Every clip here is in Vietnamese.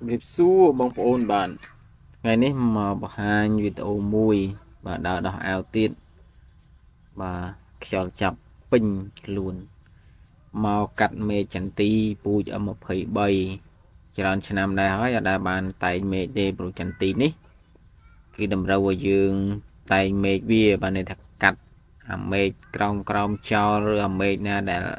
Điệp xua bông ôn bạn ngày nay mà bỏ hai video mùi và đã đọc áo tiện và khéo chập bình luôn màu cắt mê chẳng tí bùi ở một hỷ bầy chẳng chẳng nằm đại hóa đã bàn tay mê đê bùi chẳng tí ní khi đầm râu ở dương tay mê bia và này thật cắt mê trong trong cho rửa mê nha đã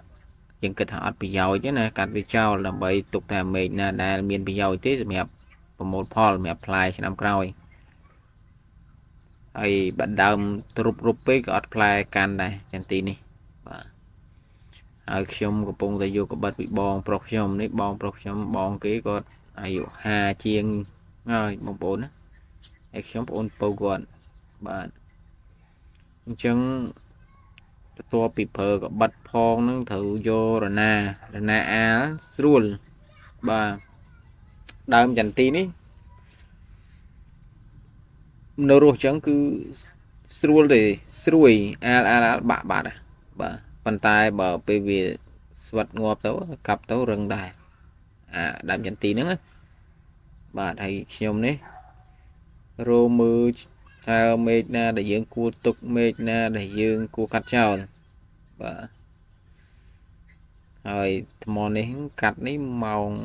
nhưng kết hợp bây giờ chứ này cắt với cháu là bởi tục thà mình là đã miền bây giờ tí mẹ một pol mẹ apply cho năm rồi ấy bạn đồng trục rụp với có apply can này chẳng tin đi ở trong của bông tay vô của bật bị bong prok trong đấy bong prok trong bong ký có ai hà chiên rồi một bốn ấy trong bốn bầu gọn bạn chứngตัวปีเพอกับบัดพองนั่งถือโยระนาอาสูลบาดามจันตีนี่นรูจังคือสูลเลยสูยอาบะบ่ปันตายบ่ไปเวียสวัดงอบเต้ากับเต้าเริงได้ดามจันตีนั่งบ่ไอ้ชมนี่โรมือtheo mê na để dưỡng cua tục mê na để dưỡng cua cắt trâu và rồi món này cắt đấy màu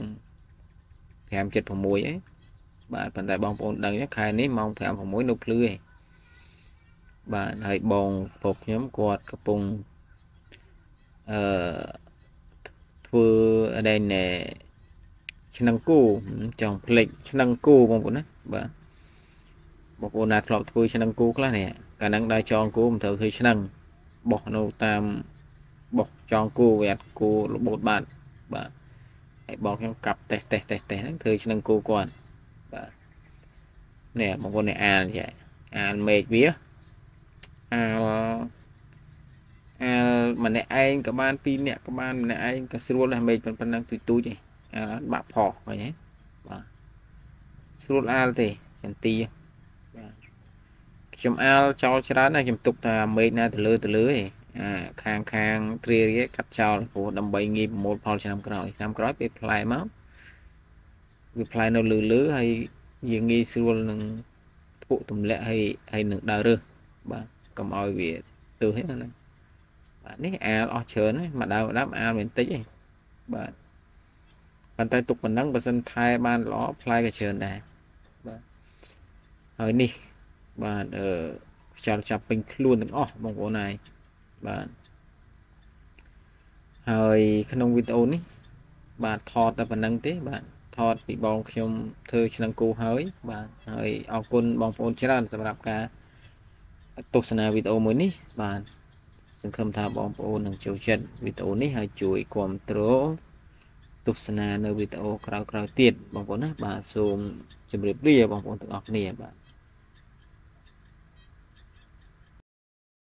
phèm chật phòng muối ấy bạn phần đại bong bồn đằng nhất hai đấy mong phèm phòng muối nục lưới bạn hãy bồn phục nhóm quạt cặp bùng thưa ở đây nè chức năng cù trong lịch chức năng cù mong muốn đấy bạn một ô nát lọt vui cho năng cú cái này khả năng đai cho cú một thầu thuê cho năng bỏ nâu tam bọc cho cú vẹt cú bột bạn và hãy bọc trong cặp tè thuê cho năng cú còn nè một con này ăn vậy ăn mệt vía mà này anh các bạn pin nè các bạn này anh các sưu là mệt còn phần năng túi này bạc phỏ vậy nhé sưu ăn thì chẳng ti chấm ao cho chán này chấm tục là mấy na từ lưới khang trề cắt chào của đầm bay nghiệp một pol cho năm cõi bị play máu bị play nó lưới hay riêng nghi luôn nâng phụ tùng lệ hay nâng đào rơ bạn cầm oi về từ hết này bạn đấy ao chớn đấy mà đào đáp ao miền tây này bạn bàn tay tục mình nâng và dân thai ban ló play cái chớn này rồi nè bạn chạp bình luôn đúng không bóng cổ này bạn hơi khăn ông video này bạn thọt là phần năng tế bạn thọt bị bóng trong thơ cho năng cố hới bạn hơi áo quân bóng phôn chế đàn sẽ đạp cả tục sân video mới này bạn xin khâm thả bóng phôn năng chiều chân video này hơi chuối quầm trố tục sân video khá tiệt bóng phôn này bạn xùm chụp điệp đi bóng phôn tự ọc này bạn